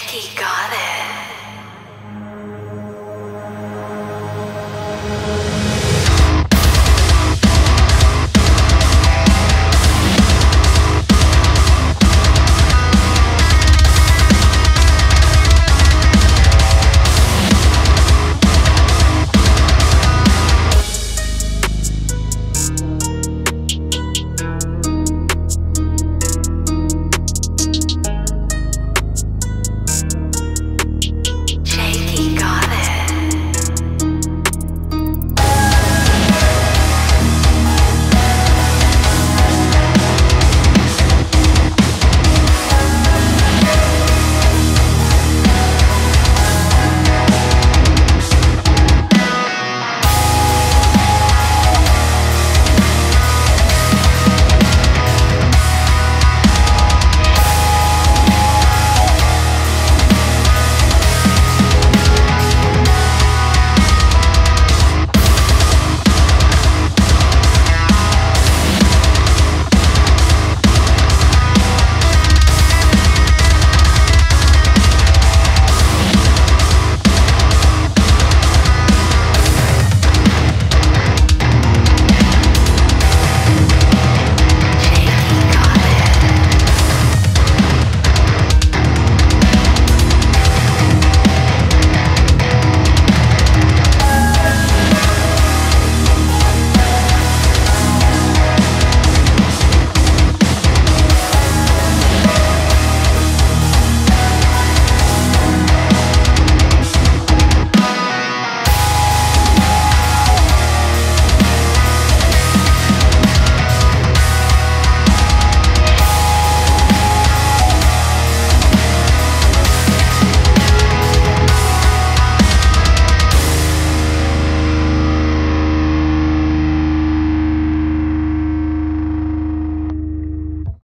Mighty God.